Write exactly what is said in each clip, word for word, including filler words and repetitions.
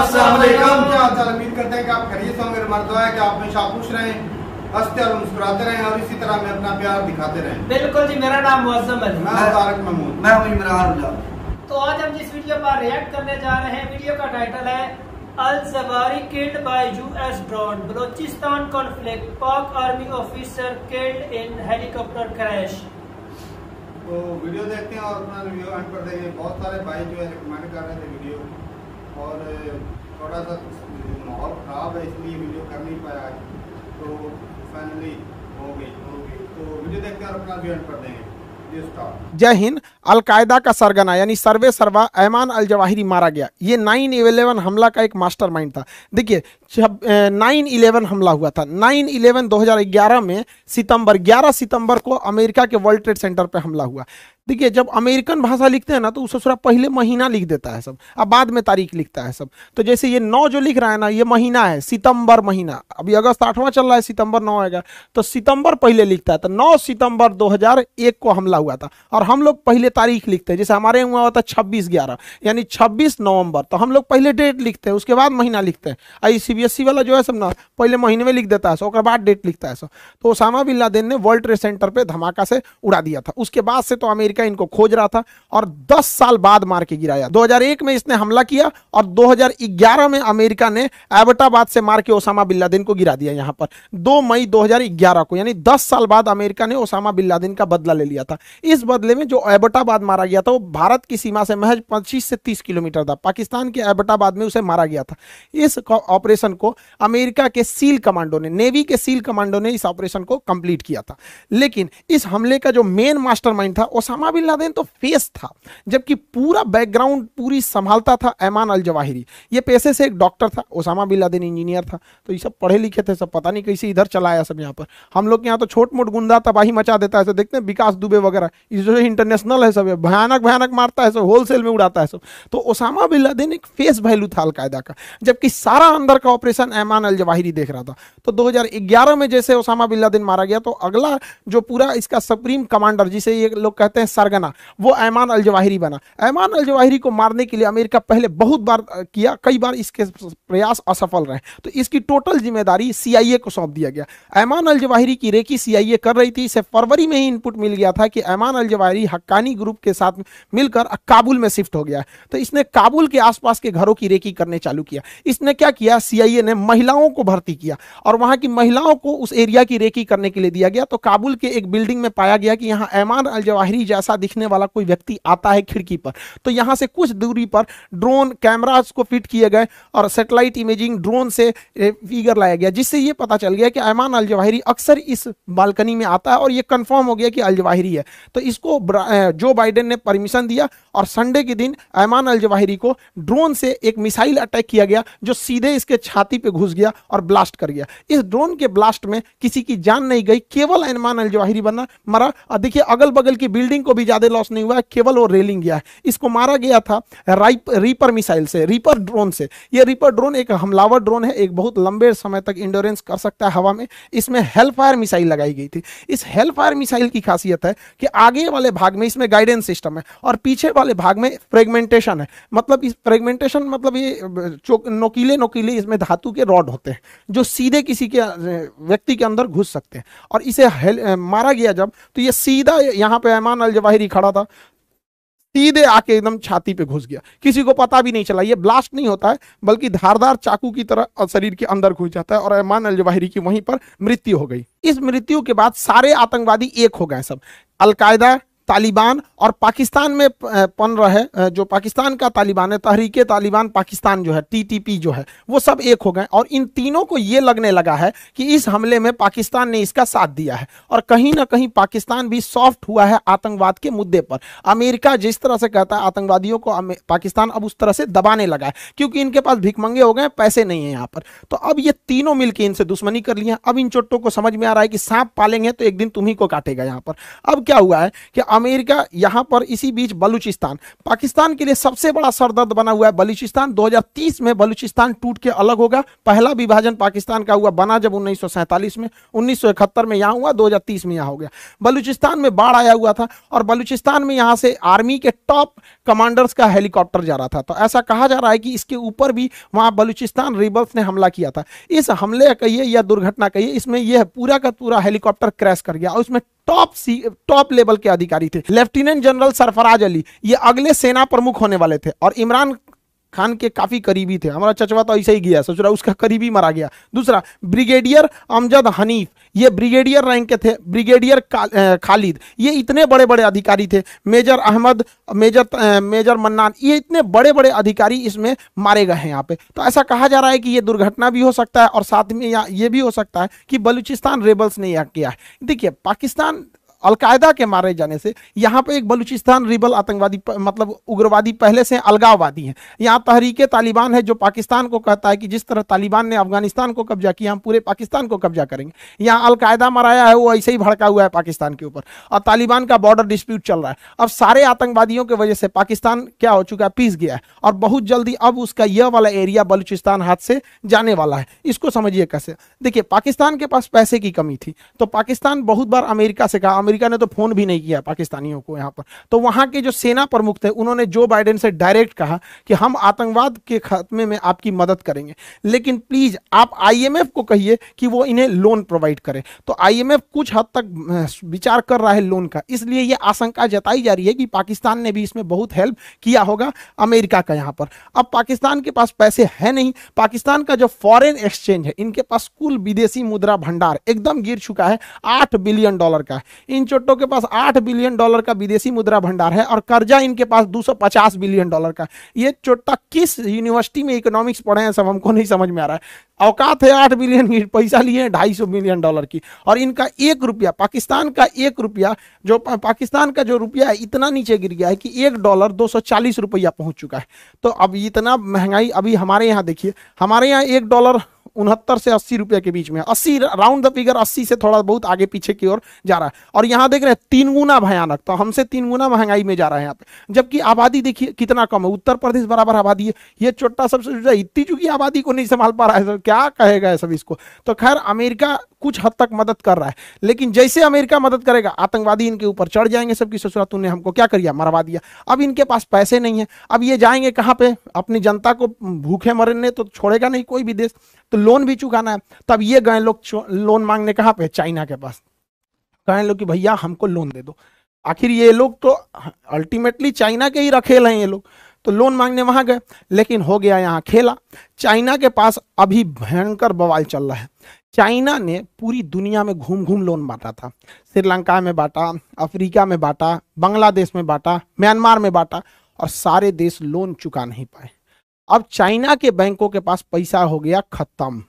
अस्सलामुअलैकुम, क्या हाल चाल? उम्मीद करते हैं कि आप खैरियत से होंगे। हमारी दुआ है कि आप हमेशा खुश रहें, हंसते और मुस्कुराते रहें और इसी तरह मैं अपना प्यार दिखाते रहें। बिल्कुल जी, मेरा नाम मुअज्जम है। मैं तारक महमूद। मैं हूं इमरान खान। तो आज हम जिस वीडियो पर रिएक्ट करने जा रहे हैं, वीडियो का टाइटल है अल-ज़वाहिरी killed by US drone, Balochistan conflict, Pak army officer killed in helicopter crash. तो वीडियो देखते हैं और अपना रिव्यू एंड कर देंगे। बहुत सारे भाई जो है रिकमेंड कर रहे थे वीडियो, और थोड़ा सा माहौल ख़राब है इसलिए वीडियो कर नहीं पाया आज, तो फाइनली हो गई हो गई तो वीडियो देखते हैं और अपना रिव्यू एंड कर देंगे। जय हिंद। अलकायदा का सरगना यानी सर्वे सर्वा ऐमान अल-जवाहिरी मारा गया। ये नाइन इलेवन हमला का एक मास्टरमाइंड था। देखिए, नाइन इलेवन हमला हुआ था। नाइन इलेवन दो हज़ार ग्यारह में सितंबर ग्यारह सितंबर को अमेरिका के वर्ल्ड ट्रेड सेंटर पर हमला हुआ। देखिए, जब अमेरिकन भाषा लिखते हैं ना तो उसे थोड़ा पहले महीना लिख देता है सब, अब बाद में तारीख लिखता है सब। तो जैसे ये नौ जो लिख रहा है ना, ये महीना है सितंबर महीना। अभी अगस्त आठवां चल रहा है, सितंबर नौ आएगा तो सितंबर पहले लिखता है। तो नौ सितंबर दो हज़ार एक को हमला हुआ था और हम लोग पहले तारीख लिखते हैं। जैसे हमारे यहाँ हुआ था छब्बीस ग्यारह यानी छब्बीस नवम्बर, तो हम लोग पहले डेट लिखते हैं उसके बाद महीना लिखते हैं। आई सी बी एस ई वाला जो है सब ना पहले महीने में लिख देता है उसके बाद डेट लिखता है सब। तो ओसामा बिन लादेन ने वर्ल्ड ट्रेड सेंटर पर धमाका से उड़ा दिया था। उसके बाद से तो अमेरिका इनको खोज रहा था और दस साल बाद मार के गिराया। दो हज़ार एक में इसने हमला किया और दो हज़ार ग्यारह में अमेरिका ने अबटाबाद से मार के ओसामा बिन लादेन को गिरा दिया। यहां पर दो मई दो हज़ार ग्यारह को यानी दस साल बाद अमेरिका ने ओसामा बिन लादेन का बदला ले लिया था। इस बदले में जो अबटाबाद मारा गया था वो भारत की सीमा से महज पच्चीस से तीस किलोमीटर था। पाकिस्तान के अबटाबाद में उसे मारा गया था। इस ऑपरेशन को अमेरिका के सील कमांडो ने, नेवी के सील कमांडो ने इस ऑपरेशन को कंप्लीट किया था। लेकिन इस हमले का जो मेन मास्टरमाइंड था ओसामा बिन लादेन तो फेस था, जबकि पूरा बैकग्राउंड पूरी संभालता था ऐमान अल-जवाहिरी। ये पेशे से एक डॉक्टर था, ओसामा बिन लादेन इंजीनियर था। तो ये सब पढ़े लिखे थे सब, पता नहीं कैसे इधर चला आया सब। यहाँ पर हम लोग के यहाँ तो छोट मोट गुंडा तबाही मचा देता है। तो देखते हैं विकास दुबे वगैरह, जो इंटरनेशनल है सब, भयानक भयानक मारता है सब, होलसेल में उड़ाता है सब। तो ओसामा बिन लादेन एक फेस वैल्यू था अलकायदा का, जबकि सारा अंदर का ऑपरेशन ऐमान अल-जवाहिरी देख रहा था। तो दो हजार ग्यारह में जैसे ओसामा बिन लादेन मारा गया तो अगला जो पूरा इसका सुप्रीम कमांडर, जिसे ये लोग कहते हैं सरगना, वो ऐमान अल-जवाहिरी बना। ऐमान अल-जवाहिरी को मारने के लिए अमेरिका पहले बहुत बार किया, कई बार इसके प्रयास असफल रहे। तो इसकी टोटल जिम्मेदारी सीआईए को सौंप दिया गया। ऐमान अल-जवाहिरी की रेकी सीआईए कर रही थी। इसे फरवरी में ही इनपुट मिल गया था कि ऐमान अल-जवाहिरी हक्कानी ग्रुप के साथ मिलकर काबुल में शिफ्ट हो गया। तो इसने काबुल के आसपास के घरों की रेकी करने चालू किया। इसने क्या किया, सीआईए ने महिलाओं को भर्ती किया और वहां की महिलाओं को उस एरिया की रेकी करने के लिए दिया गया। तो काबुल के एक बिल्डिंग में पाया गया कि यहाँ ऐमान अल-जवाहिरी जैसा दिखने वाला कोई व्यक्ति आता है खिड़की पर। तो यहां से कुछ दूरी पर ड्रोन कैमरास को फिट किए गए और सैटेलाइट इमेजिंग ड्रोन से फिगर लाया गया, जिससे यह पता चल गया कि ऐमान अल-जवाहिरी अक्सर इस बालकनी में आता है और यह कंफर्म हो गया कि अल-जवाहिरी है। तो इसको जो बाइडेन ने परमिशन दिया और संडे के दिन ऐमान अल-जवाहिरी को ड्रोन से एक मिसाइल अटैक किया गया जो सीधे इसके छाती पर घुस गया और ब्लास्ट कर गया। इस ड्रोन के ब्लास्ट में किसी की जान नहीं गई, केवल ऐमान अल-जवाहिरी बना मरा। और देखिए, अगल बगल की बिल्डिंग को भी ज्यादा लॉस नहीं हुआ, केवल वो रेलिंग गया है। इसको मारा गया था रीपर मिसाइल से, रीपर ड्रोन से। ये रीपर ड्रोन एक हमलावर ड्रोन है, एक बहुत लंबे समय तक इंडोरेंस कर सकता है हवा में। इसमें हेलफायर मिसाइल लगाई गई थी। इस हेलफायर मिसाइल की खासियत है कि आगे वाले भाग में इसमें गाइडेंस सिस्टम है और पीछे वाले भाग में फ्रेगमेंटेशन है। मतलब इस फ्रेगमेंटेशन मतलब ये नोकीले नोकीले इसमें धातु के रॉड होते हैं जो सीधे किसी के व्यक्ति के अंदर घुस सकते हैं। और इसे मारा गया जब, तो ये सीधा यहाँ पे ऐमान अल-जवाहिरी खड़ा था, सीधे आके एकदम छाती पे घुस गया। किसी को पता भी नहीं चला। ये ब्लास्ट नहीं होता है बल्कि धारदार चाकू की तरह शरीर के अंदर घुस जाता है और ऐमान अल-जवाहिरी की वहीं पर मृत्यु हो गई। इस मृत्यु के बाद सारे आतंकवादी एक हो गए सब, अलकायदा, तालिबान और पाकिस्तान में पन रहे जो पाकिस्तान का तालिबान है, तहरीके तालिबान पाकिस्तान जो है, टीटीपी जो है, वो सब एक हो गए। और इन तीनों को ये लगने लगा है कि इस हमले में पाकिस्तान ने इसका साथ दिया है और कहीं ना कहीं पाकिस्तान भी सॉफ्ट हुआ है आतंकवाद के मुद्दे पर। अमेरिका जिस तरह से कहता है आतंकवादियों को, पाकिस्तान अब उस तरह से दबाने लगा है क्योंकि इनके पास भिखमंगे हो गए, पैसे नहीं है यहाँ पर। तो अब ये तीनों मिलकर इनसे दुश्मनी कर ली है। अब इन चोटों को समझ में आ रहा है कि सांप पालेंगे तो एक दिन तुम्ही को काटेगा यहाँ पर। अब क्या हुआ है कि अमेरिका, यहाँ पर इसी बीच बलूचिस्तान पाकिस्तान के लिए सबसे बड़ा सरदर्द बना हुआ है। बलूचिस्तान दो हज़ार तीस में बलूचिस्तान टूट के अलग होगा। पहला विभाजन पाकिस्तान का हुआ बना जब उन्नीस सौ सैंतालीस में, उन्नीस सौ इकहत्तर में यहाँ हुआ, दो हज़ार तीस में यहाँ हो गया। बलूचिस्तान में बाढ़ आया हुआ था और बलूचिस्तान में यहाँ से आर्मी के टॉप कमांडर्स का हेलीकॉप्टर जा रहा था, तो ऐसा कहा जा रहा है कि इसके ऊपर भी वहाँ बलूचिस्तान रिबल्स ने हमला किया था। इस हमले कहिए या दुर्घटना कहिए, इसमें यह पूरा का पूरा हेलीकॉप्टर क्रैश कर गया और उसमें टॉप सी टॉप लेवल के अधिकारी थे। लेफ्टिनेंट जनरल सरफराज अली ये अगले सेना प्रमुख होने वाले थे और इमरान खान के काफी करीबी थे। हमारा चचवा तो ऐसे ही गया, ससुरा उसका करीबी मरा गया। दूसरा ब्रिगेडियर अमजद हनीफ, ये ब्रिगेडियर रैंक के थे। ब्रिगेडियर खालिद, ये इतने बड़े बड़े अधिकारी थे। Major Ahmed, major major Mannan, ये इतने बड़े बड़े अधिकारी इसमें मारे गए हैं यहाँ पे। तो ऐसा कहा जा रहा है कि ये दुर्घटना भी हो सकता है और साथ में ये भी हो सकता है कि बलूचिस्तान रेबल्स ने यह किया है। देखिए, पाकिस्तान अलकायदा के मारे जाने से यहाँ पे एक बलूचिस्तान रिबल आतंकवादी मतलब उग्रवादी पहले से अलगाववादी है। यहाँ तहरीके तालिबान है जो पाकिस्तान को कहता है कि जिस तरह तालिबान ने अफगानिस्तान को कब्जा किया, हम पूरे पाकिस्तान को कब्जा करेंगे। यहाँ अलकायदा मराया है, वो ऐसे ही भड़का हुआ है पाकिस्तान के ऊपर और तालिबान का बॉर्डर डिस्प्यूट चल रहा है। अब सारे आतंकवादियों की वजह से पाकिस्तान क्या हो चुका है, पिस गया है और बहुत जल्दी अब उसका यह वाला एरिया बलूचिस्तान हाथ से जाने वाला है। इसको समझिए कैसे। देखिए, पाकिस्तान के पास पैसे की कमी थी तो पाकिस्तान बहुत बार अमेरिका से कहा, अमेरिका ने तो फोन भी नहीं किया पाकिस्तानियों को यहाँ पर, तो वहां के जो सेना प्रमुख थे उन्होंने जो बाइडेन से डायरेक्ट कहा कि हम आतंकवाद के खात्मे में आपकी मदद करेंगे, लेकिन प्लीज आप आईएमएफ को कहिए कि वो इन्हें लोन प्रोवाइड करे। तो आईएमएफ कुछ हद तक विचार कर रहा है लोन का, इसलिए ये आशंका जताई जा रही है कि पाकिस्तान ने भी इसमें बहुत हेल्प किया होगा अमेरिका का यहाँ पर। अब पाकिस्तान के पास पैसे है नहीं, पाकिस्तान का जो फॉरेन एक्सचेंज है, इनके पास कुल विदेशी मुद्रा भंडार एकदम गिर चुका है, आठ बिलियन डॉलर का। इन चोटों के पास आठ बिलियन डॉलर का विदेशी मुद्रा भंडार है और कर्जा इनके पास दो सौ पचास बिलियन डॉलर का। ये चोटा किस यूनिवर्सिटी में इकोनॉमिक्स पढ़े हैं सब हमको नहीं समझ में आ रहा है। औकात है आठ बिलियन की, पैसा लिए ढाई सौ बिलियन डॉलर की और इनका एक रुपया, पाकिस्तान का एक रुपया जो पाकिस्तान का जो रुपया है इतना नीचे गिर गया है कि एक डॉलर दो सौ चालीस रुपया पहुंच चुका है। तो अब इतना महंगाई अभी हमारे यहाँ देखिए, हमारे यहाँ एक डॉलर उनहत्तर से अस्सी रुपये के बीच में, अस्सी राउंड द फिगर अस्सी से थोड़ा बहुत आगे पीछे की ओर जा रहा है और यहाँ देख रहे हैं तीन गुना भयानक, तो हमसे तीन गुना महंगाई में जा रहा है यहाँ पे, जबकि आबादी देखिए कितना कम है, उत्तर प्रदेश बराबर आबादी है। ये छोटा सबसे छोटा इतनी चुकी आबादी को नहीं संभाल पा रहा है, क्या कहेगा सब इसको। तो खैर अमेरिका कुछ हद तक मदद कर रहा है, लेकिन जैसे अमेरिका मदद करेगा आतंकवादी इनके ऊपर चढ़ जाएंगे, सबकी ससुरा तूने हमको क्या कर दिया, मरवा दिया। अब इनके पास पैसे नहीं है, अब ये जाएंगे कहाँ पे, अपनी जनता को भूखे मरने तो छोड़ेगा नहीं कोई भी देश, तो लोन भी चुकाना है। तब ये गए लोग लोन मांगने कहाँ पे, चाइना के पास गए लोग कि भैया हमको लोन दे दो। आखिर ये लोग तो अल्टीमेटली चाइना के ही रखेल हैं ये लोग, तो लोन मांगने वहाँ गए, लेकिन हो गया यहाँ खेला। चाइना के पास अभी भयंकर बवाल चल रहा है। चाइना ने पूरी दुनिया में घूम घूम लोन बांटा था, श्रीलंका में बांटा, अफ्रीका में बांटा, बांग्लादेश में बांटा, म्यांमार में बांटा और सारे देश लोन चुका नहीं पाए। अब चाइना के बैंकों के पास पैसा हो गया खत्म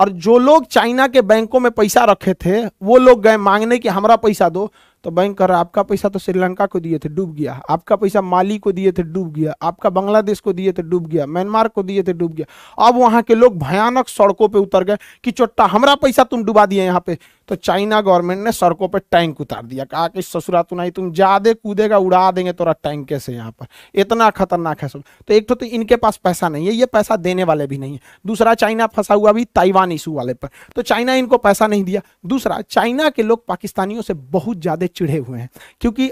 और जो लोग चाइना के बैंकों में पैसा रखे थे वो लोग गए मांगने कि हमारा पैसा दो, तो बैंक कह रहा आपका पैसा तो श्रीलंका को दिए थे डूब गया, आपका पैसा माली को दिए थे डूब गया, आपका बांग्लादेश को दिए थे डूब गया, म्यांमार को दिए थे डूब गया। अब वहाँ के लोग भयानक सड़कों पे उतर गए कि चोट्टा हमारा पैसा तुम डुबा दिए यहाँ पे। तो चाइना गवर्नमेंट ने सड़कों पे टैंक उतार दिया, कहा कि ससुरा तुनाई तुम ज्यादा कूदेगा उड़ा देंगे तोरा टैंक से, यहाँ पर इतना खतरनाक है सब। तो एक तो, तो इनके पास पैसा नहीं है, ये पैसा देने वाले भी नहीं है। दूसरा चाइना फंसा हुआ भी ताइवान इशू वाले पर, तो चाइना इनको पैसा नहीं दिया। दूसरा चाइना के लोग पाकिस्तानियों से बहुत ज्यादा चिढ़े हुए हैं क्योंकि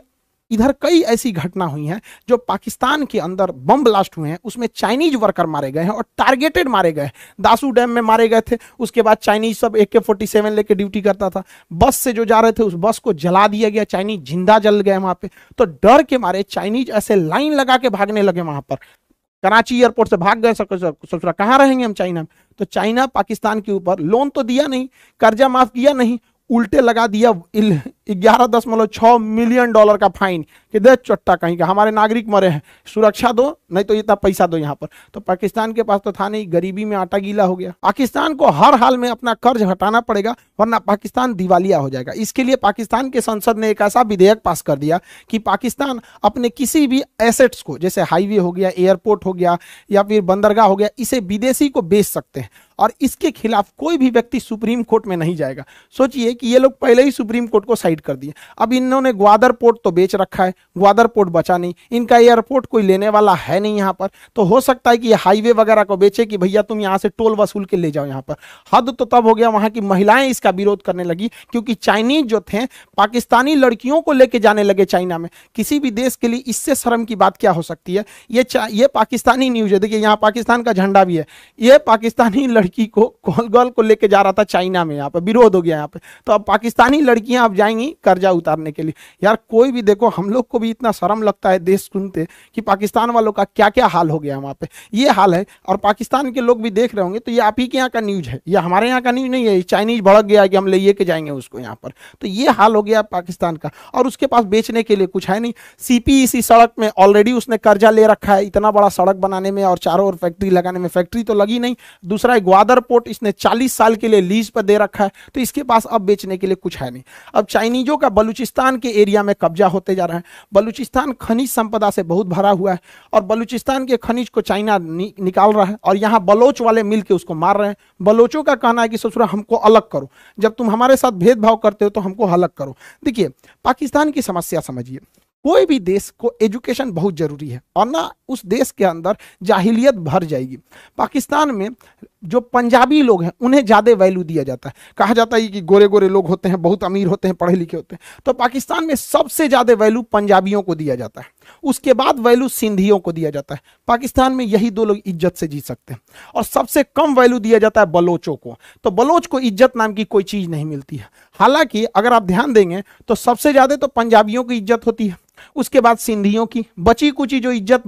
इधर कई ऐसी घटना हुई है जो पाकिस्तान के अंदर बम ब्लास्ट हुए हैं, उसमें चाइनीज वर्कर मारे गए हैं और टारगेटेड मारे गए। दासू डैम में मारे गए थे, उसके बाद चाइनीज सब ए के फोर्टी सेवन लेके ड्यूटी करता था, बस से जो जा रहे थे उस बस को जला दिया गया, चाइनीज जिंदा जल गए वहां पे। तो डर के मारे चाइनीज ऐसे लाइन लगा के भागने लगे वहां पर, कराची एयरपोर्ट से भाग गए, सोच रहा कहाँ रहेंगे हम चाइना में। तो चाइना पाकिस्तान के ऊपर लोन तो दिया नहीं, कर्जा माफ किया नहीं, उल्टे लगा दिया ग्यारह दशमलव छः मिलियन डॉलर का फाइन कि दे चट्टा कहीं का, हमारे नागरिक मरे हैं, सुरक्षा दो नहीं तो इतना पैसा दो यहाँ पर। तो पाकिस्तान के पास तो था नहीं, गरीबी में आटा गीला हो गया। पाकिस्तान को हर हाल में अपना कर्ज हटाना पड़ेगा वरना पाकिस्तान दिवालिया हो जाएगा। इसके लिए पाकिस्तान के संसद ने एक ऐसा विधेयक पास कर दिया कि पाकिस्तान अपने किसी भी एसेट्स को, जैसे हाईवे हो गया, एयरपोर्ट हो गया या फिर बंदरगाह हो गया, इसे विदेशी को बेच सकते हैं और इसके खिलाफ कोई भी व्यक्ति सुप्रीम कोर्ट में नहीं जाएगा। सोचिए कि ये लोग पहले ही सुप्रीम कोर्ट को साइड कर दिए। अब इन्होंने ग्वादर पोर्ट तो बेच रखा है, ग्वादर पोर्ट बचा नहीं, इनका एयरपोर्ट कोई लेने वाला है नहीं यहाँ पर, तो हो सकता है कि ये हाईवे वगैरह को बेचे कि भैया तुम यहाँ से टोल वसूल के ले जाओ यहाँ पर। हद तो तब हो गया वहाँ की महिलाएं इसका विरोध करने लगी, क्योंकि चाइनीज जो थे पाकिस्तानी लड़कियों को लेके जाने लगे चाइना में। किसी भी देश के लिए इससे शर्म की बात क्या हो सकती है। ये ये पाकिस्तानी न्यूज है, देखिए यहाँ पाकिस्तान का झंडा भी है। ये पाकिस्तानी लड़की को गोल गोल को लेके जा रहा था चाइना में, यहाँ पे विरोध हो गया यहाँ पे। तो अब पाकिस्तानी लड़कियां अब जाएंगी कर्जा उतारने के लिए। यार कोई भी देखो, हम लोग को भी इतना शर्म लगता है देश सुनते कि पाकिस्तान वालों का क्या क्या हाल हो गया वहाँ पे। ये हाल है और पाकिस्तान के लोग भी देख रहे होंगे। तो ये आप ही के यहाँ का न्यूज है, ये हमारे यहाँ का न्यूज नहीं है। चाइनीज भड़क गया कि हम ले के जाएंगे उसको यहाँ पर। तो ये हाल हो गया पाकिस्तान का, और उसके पास बेचने के लिए कुछ है नहीं। सीपीईसी सड़क में ऑलरेडी उसने कर्जा ले रखा है, इतना बड़ा सड़क बनाने में और चारों ओर फैक्ट्री लगाने में, फैक्ट्री तो लगी नहीं। दूसरा ग्वादर पोर्ट इसने चालीस साल के लिए लीज पर दे रखा है, तो इसके पास अब बेचने के लिए कुछ है नहीं। अब चाइनीजों का बलूचिस्तान के एरिया में कब्जा होते जा रहा है। बलूचिस्तान खनिज संपदा से बहुत भरा हुआ है और बलूचिस्तान के खनिज को चाइना नि, निकाल रहा है और यहाँ बलोच वाले मिल के उसको मार रहे हैं। बलोचों का कहना है कि ससुरा हमको अलग करो, जब तुम हमारे साथ भेदभाव करते हो तो हमको अलग करो। देखिए पाकिस्तान की समस्या समझिए। कोई भी देश को एजुकेशन बहुत ज़रूरी है और ना उस देश के अंदर जाहिलियत भर जाएगी। पाकिस्तान में जो पंजाबी लोग हैं उन्हें ज़्यादा वैल्यू दिया जाता है। कहा जाता है कि गोरे गोरे लोग होते हैं, बहुत अमीर होते हैं, पढ़े लिखे होते हैं। तो पाकिस्तान में सबसे ज़्यादा वैल्यू पंजाबियों को दिया जाता है, उसके बाद वैल्यू सिंधियों को दिया जाता है। पाकिस्तान में यही दो लोग इज्जत से जी सकते हैं। और सबसे कम वैल्यू दिया जाता है बलोचों को। तो बलोच को इज्जत नाम की कोई चीज़ नहीं मिलती है। हालांकि अगर आप ध्यान देंगे तो सबसे ज़्यादा तो पंजाबियों की इज्जत होती है, उसके बाद सिंधियों की, बची कुची जो इज्जत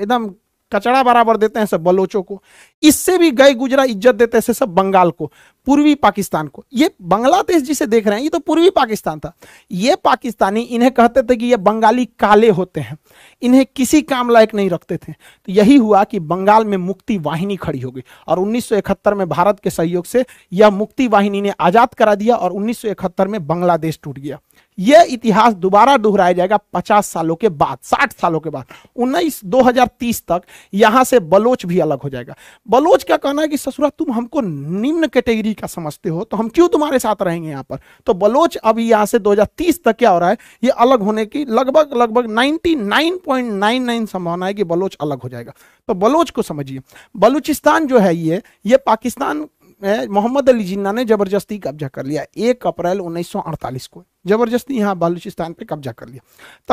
एकदम कचड़ा बराबर देते हैं सब बलोचों को। इससे भी गए गुजरा इज्जत देते हैं सब बंगाल को, पूर्वी पाकिस्तान को। ये बांग्लादेश जिसे देख रहे हैं ये तो पूर्वी पाकिस्तान था। ये पाकिस्तानी इन्हें कहते थे कि ये बंगाली काले होते हैं, इन्हें किसी काम लायक नहीं रखते थे। तो यही हुआ कि बंगाल में मुक्ति वाहिनी खड़ी हो गई और उन्नीस सौ इकहत्तर में भारत के सहयोग से यह मुक्ति वाहिनी ने आज़ाद करा दिया और उन्नीस सौ इकहत्तर में बांग्लादेश टूट गया। यह इतिहास दोबारा दोहराया जाएगा पचास सालों के बाद, साठ सालों के बाद, उन्नीस दो हजार तीस तक। यहाँ से बलोच भी अलग हो जाएगा। बलोच का कहना है कि ससुरा तुम हमको निम्न कैटेगरी का समझते हो तो हम क्यों तुम्हारे साथ रहेंगे यहाँ पर। तो बलोच अभी यहाँ से दो हजार तीस तक क्या हो रहा है, ये अलग होने की लगभग लगभग निन्यानवे पॉइंट नाइन नाइन संभावना है कि बलोच अलग हो जाएगा। तो बलोच को समझिए। बलूचिस्तान जो है ये ये पाकिस्तान मोहम्मद अली जिन्ना ने जबरदस्ती कब्जा कर लिया। एक अप्रैल उन्नीस सौ अड़तालीस को जबरदस्ती यहाँ बलूचिस्तान पे कब्जा कर लिया।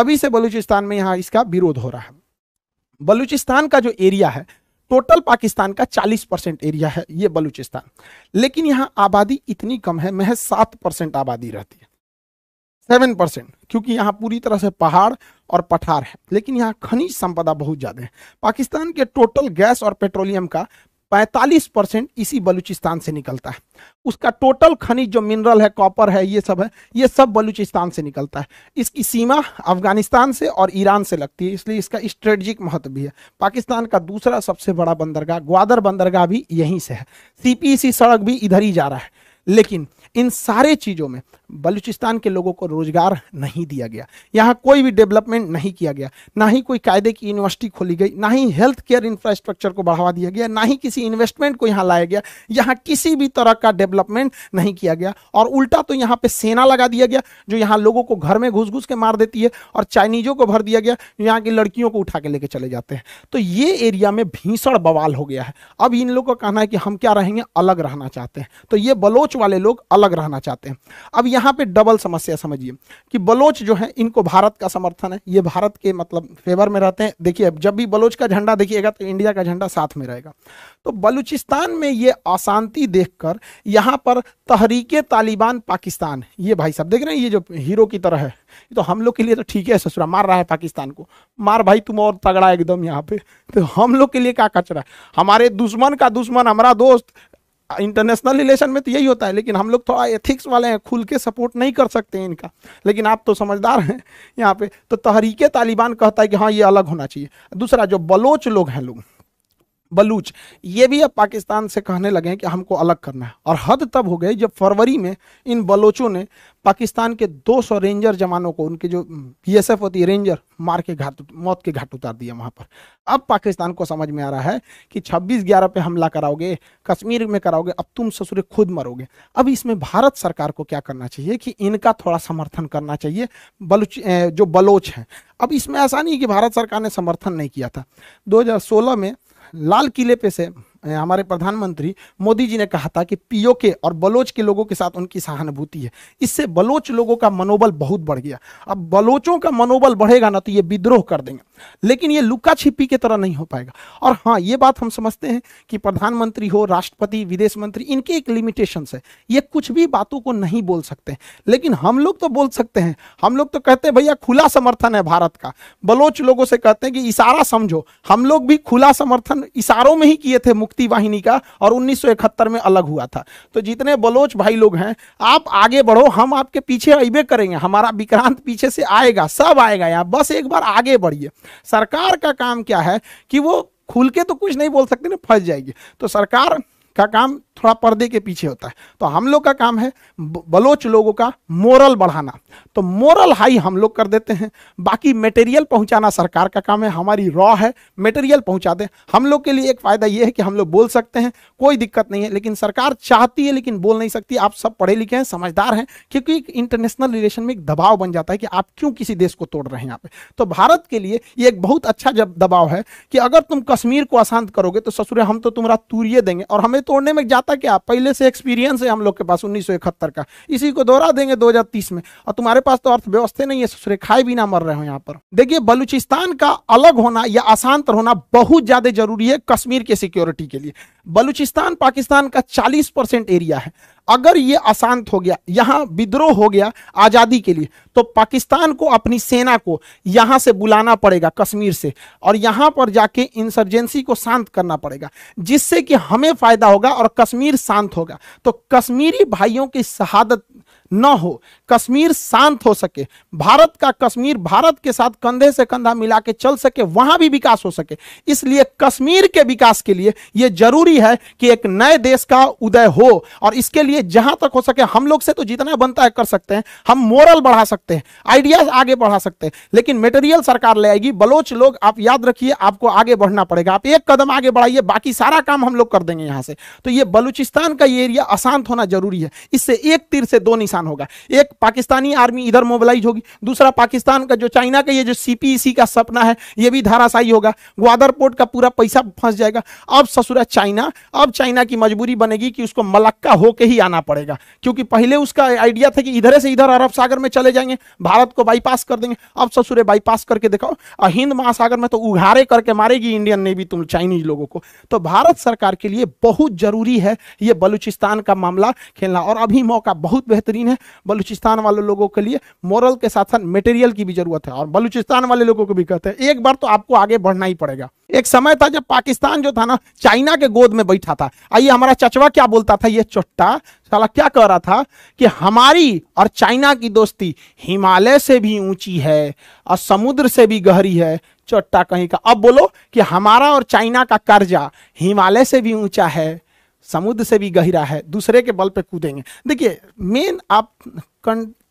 तभी से बलूचिस्तान में यहाँ इसका विरोध हो रहा है। बलूचिस्तान का जो एरिया है टोटल पाकिस्तान का चालीस परसेंट एरिया है ये बलूचिस्तान, लेकिन यहाँ आबादी इतनी कम है, महज सात परसेंट आबादी रहती है, सेवन परसेंट, क्योंकि यहाँ पूरी तरह से पहाड़ और पठार है। लेकिन यहाँ खनिज संपदा बहुत ज़्यादा है। पाकिस्तान के टोटल गैस और पेट्रोलियम का पैंतालीस परसेंट इसी बलूचिस्तान से निकलता है। उसका टोटल खनिज जो मिनरल है, कॉपर है, ये सब है, ये सब बलूचिस्तान से निकलता है। इसकी सीमा अफगानिस्तान से और ईरान से लगती है, इसलिए इसका स्ट्रेटजिक महत्व भी है। पाकिस्तान का दूसरा सबसे बड़ा बंदरगाह ग्वादर बंदरगाह भी यहीं से है। सीपीसी सड़क भी इधर ही जा रहा है। लेकिन इन सारे चीज़ों में बलूचिस्तान के लोगों को रोजगार नहीं दिया गया, यहाँ कोई भी डेवलपमेंट नहीं किया गया, ना ही कोई कायदे की यूनिवर्सिटी खोली गई, ना ही हेल्थ केयर इंफ्रास्ट्रक्चर को बढ़ावा दिया गया, ना ही किसी इन्वेस्टमेंट को यहाँ लाया गया। यहाँ किसी भी तरह का डेवलपमेंट नहीं किया गया और उल्टा तो यहाँ पे सेना लगा दिया गया जो यहाँ लोगों को घर में घुस घुस के मार देती है और चाइनीजों को भर दिया गया जो यहाँ की लड़कियों को उठा के लेके चले जाते हैं। तो ये एरिया में भीषण बवाल हो गया है। अब इन लोगों का कहना है कि हम क्या रहेंगे, अलग रहना चाहते हैं। तो ये बलोच वाले लोग अलग रहना चाहते हैं। अब यहाँ पे डबल समस्या समझिए कि बलोच जो है इनको भारत का समर्थन है, ये भारत के मतलब फेवर में रहते हैं। देखिए अब जब भी बलोच का झंडा देखिएगा तो इंडिया का झंडा साथ में रहेगा। तो बलूचिस्तान में ये अशांति देखकर यहाँ पर तहरीक-ए-तालिबान पाकिस्तान, ये भाई साहब देख रहे हैं, ये जो हीरो की तरह है, तो हम लोग के लिए तो ठीक है, ससुरा मार रहा है पाकिस्तान को, मार भाई तुम और तगड़ा एकदम यहाँ पे, तो हम लोग के लिए क्या कचरा, हमारे दुश्मन का दुश्मन हमारा दोस्त। इंटरनेशनल रिलेशन में तो यही होता है, लेकिन हम लोग थोड़ा एथिक्स वाले हैं, खुल के सपोर्ट नहीं कर सकते हैं इनका। लेकिन आप तो समझदार हैं यहाँ पे। तो तहरीक-ए-तालिबान कहता है कि हाँ ये अलग होना चाहिए। दूसरा जो बलोच लोग हैं, लोग बलूच ये भी अब पाकिस्तान से कहने लगे हैं कि हमको अलग करना है। और हद तब हो गई जब फरवरी में इन बलोचों ने पाकिस्तान के दो सौ रेंजर जवानों को, उनके जो पीएसएफ होती है रेंजर, मार के घाट मौत के घाट उतार दिया वहाँ पर। अब पाकिस्तान को समझ में आ रहा है कि छब्बीस ग्यारह पे हमला कराओगे, कश्मीर में कराओगे, अब तुम ससुरे खुद मरोगे। अब इसमें भारत सरकार को क्या करना चाहिए कि इनका थोड़ा समर्थन करना चाहिए, बलूच जो बलोच हैं। अब इसमें ऐसा नहीं कि भारत सरकार ने समर्थन नहीं किया था। दो हज़ार सोलह में लाल किले पे से हमारे प्रधानमंत्री मोदी जी ने कहा था कि पीओके और बलोच के लोगों के साथ उनकी सहानुभूति है। इससे बलोच लोगों का मनोबल बहुत बढ़ गया। अब बलोचों का मनोबल बढ़ेगा ना तो ये विद्रोह कर देंगे, लेकिन ये लुका छिपी की तरह नहीं हो पाएगा। और हाँ, ये बात हम समझते हैं कि प्रधानमंत्री हो, राष्ट्रपति, विदेश मंत्री, इनके एक लिमिटेशंस है, ये कुछ भी बातों को नहीं बोल सकते। लेकिन हम लोग तो बोल सकते हैं। हम लोग तो कहते हैं भैया खुला समर्थन है भारत का। बलोच लोगों से कहते हैं कि इशारा समझो। हम लोग भी खुला समर्थन इशारों में ही किए थे मुक्ति वाहिनी का, और उन्नीस सौ इकहत्तर में अलग हुआ था। तो जितने बलोच भाई लोग हैं, आप आगे बढ़ो, हम आपके पीछे आइबे करेंगे, हमारा विक्रांत पीछे से आएगा, सब आएगा यहाँ, बस एक बार आगे बढ़िए। सरकार का काम क्या है कि वो खुल के तो कुछ नहीं बोल सकते ना, फंस जाएगी। तो सरकार का काम थोड़ा पर्दे के पीछे होता है। तो हम लोग का काम है बलोच लोगों का मोरल बढ़ाना। तो मोरल हाई हम लोग कर देते हैं, बाकी मटेरियल पहुंचाना सरकार का काम है। हमारी रॉ है, मटेरियल पहुंचा दें। हम लोग के लिए एक फ़ायदा ये है कि हम लोग बोल सकते हैं, कोई दिक्कत नहीं है। लेकिन सरकार चाहती है लेकिन बोल नहीं सकती। आप सब पढ़े लिखे हैं, समझदार हैं, क्योंकि इंटरनेशनल रिलेशन में एक दबाव बन जाता है कि आप क्यों किसी देश को तोड़ रहे हैं यहाँ पे। तो भारत के लिए ये एक बहुत अच्छा दबाव है कि अगर तुम कश्मीर को अशांत करोगे तो ससुरे हम तो तुम्हारा तूरिए देंगे। और हमें तोड़ने में जाता क्या, पहले से एक्सपीरियंस है हम लोग के पास उन्नीस सौ इकहत्तर का, इसी को दोहरा देंगे दो हज़ार तीस में। और तुम्हारे पास तो अर्थव्यवस्था नहीं है, ससुरे खाए भी ना मर रहे हो यहाँ पर। देखिए, बलूचिस्तान का अलग होना या अशांत होना बहुत ज्यादा जरूरी है कश्मीर के सिक्योरिटी के लिए। बलूचिस्तान पाकिस्तान का चालीस परसेंट एरिया है। अगर ये अशांत हो गया, यहाँ विद्रोह हो गया आज़ादी के लिए, तो पाकिस्तान को अपनी सेना को यहाँ से बुलाना पड़ेगा कश्मीर से, और यहाँ पर जाके इंसर्जेंसी को शांत करना पड़ेगा, जिससे कि हमें फ़ायदा होगा और कश्मीर शांत होगा। तो कश्मीरी भाइयों की शहादत न हो, कश्मीर शांत हो सके, भारत का कश्मीर भारत के साथ कंधे से कंधा मिला के चल सके, वहां भी विकास हो सके। इसलिए कश्मीर के विकास के लिए यह जरूरी है कि एक नए देश का उदय हो। और इसके लिए जहां तक हो सके हम लोग से तो जितना बनता है कर सकते हैं। हम मोरल बढ़ा सकते हैं, आइडियाज आगे बढ़ा सकते हैं, लेकिन मेटेरियल सरकार ले आएगी। बलोच लोग आप याद रखिए, आपको आगे बढ़ना पड़ेगा। आप एक कदम आगे बढ़ाइए, बाकी सारा काम हम लोग कर देंगे यहाँ से। तो ये बलूचिस्तान का ये एरिया अशांत होना जरूरी है। इससे एक तीर से दो निशान होगा। एक पाकिस्तानी आर्मी इधर मोबिलाइज होगी, दूसरा पाकिस्तान का जो चाइना का ये जो सीपीईसी का सपना है ये भी धाराशायी होगा। ग्वादर पोर्ट का पूरा पैसा फंस जाएगा। अब ससुरा चाइना, अब चाइना की मजबूरी बनेगी कि उसको मलक्का होके ही आना पड़ेगा, क्योंकि पहले उसका आइडिया था कि इधर से इधर अरब सागर में चले जाएंगे, भारत को बाईपास कर देंगे। अब ससुरे बाईपास करके दिखाओ, और हिंद महासागर में तो उघारे करके मारेगी इंडियन नेवी तुम चाइनीज लोगों को। तो भारत सरकार के लिए बहुत जरूरी है यह बलूचिस्तान का मामला खेलना, और अभी मौका बहुत बेहतरीन है। बलूचिस्तान वाले लोगों के लिए मोरल के साथ साथ मटेरियल की भी जरूरत है। और बलूचिस्तान वाले लोगों को भी कहते हैं, एक बार तो आपको आगे बढ़ना ही पड़ेगा। एक समय था जब पाकिस्तान जो था ना चाइना के गोद में बैठा था। आइए, हमारा चचवा क्या बोलता था, ये चोट्टा साला क्या कह रहा था कि हमारी और चाइना की दोस्ती हिमालय से भी ऊंची है और समुद्र से भी गहरी है। चोट्टा कहीं का। अब बोलो कि हमारा और चाइना का कर्जा हिमालय से भी ऊंचा है, समुद्र से भी गहरा है, दूसरे के बल पे कूदेंगे। देखिए, मेन आप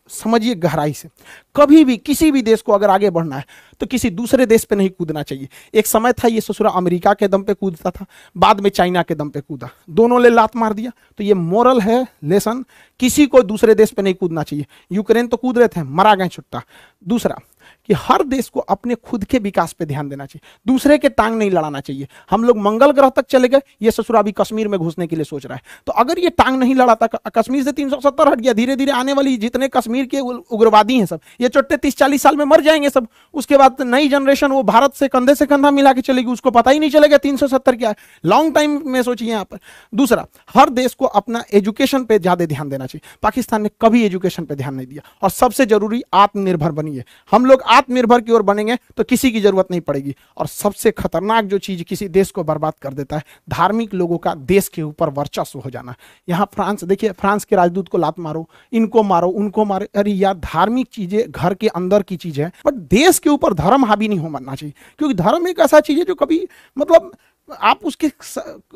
समझिए गहराई से, कभी भी किसी भी देश को अगर आगे बढ़ना है तो किसी दूसरे देश पे नहीं कूदना चाहिए। एक समय था ये ससुरा अमेरिका के दम पे कूदता था, बाद में चाइना के दम पे कूदा, दोनों ने लात मार दिया। तो ये मोरल है लेसन, किसी को दूसरे देश पे नहीं कूदना चाहिए। यूक्रेन तो कूद रहे थे, मरा गए छुट्टा। दूसरा कि हर देश को अपने खुद के विकास पे ध्यान देना चाहिए, दूसरे के टांग नहीं लड़ाना चाहिए। हम लोग मंगल ग्रह तक चले गए, ये ससुरा अभी कश्मीर में घुसने के लिए सोच रहा है। तो अगर ये टांग नहीं लड़ाता, कश्मीर से तीन सौ सत्तर हट गया, धीरे धीरे आने वाली जितने कश्मीर के उग्रवादी हैं सब, ये छोटे तीस चालीस साल में मर जाएंगे सब। उसके बाद नई जनरेशन वो भारत से कंधे से कंधा मिला के चलेगी, उसको पता ही नहीं चलेगा तीन सौ सत्तर क्या है। लॉन्ग टाइम में सोचिए यहाँ पर। दूसरा, हर देश को अपना एजुकेशन पे ज्यादा ध्यान देना चाहिए। पाकिस्तान ने कभी एजुकेशन पे ध्यान नहीं दिया। और सबसे जरूरी, आत्मनिर्भर बनिए। हम लोग आत्मनिर्भर की ओर बनेंगे तो किसी की जरूरत नहीं पड़ेगी। और सबसे खतरनाक जो चीज किसी देश को बर्बाद कर देता है, धार्मिक लोगों का देश के ऊपर वर्चस्व हो जाना। यहाँ फ्रांस देखिए, फ्रांस के राजदूत को लात मारो, इनको मारो, उनको मारो। अरे यार, धार्मिक चीजें घर के अंदर की चीज है, बट देश के ऊपर धर्म हावी नहीं होना चाहिए, क्योंकि धर्म एक ऐसा चीज है जो कभी मतलब आप उसके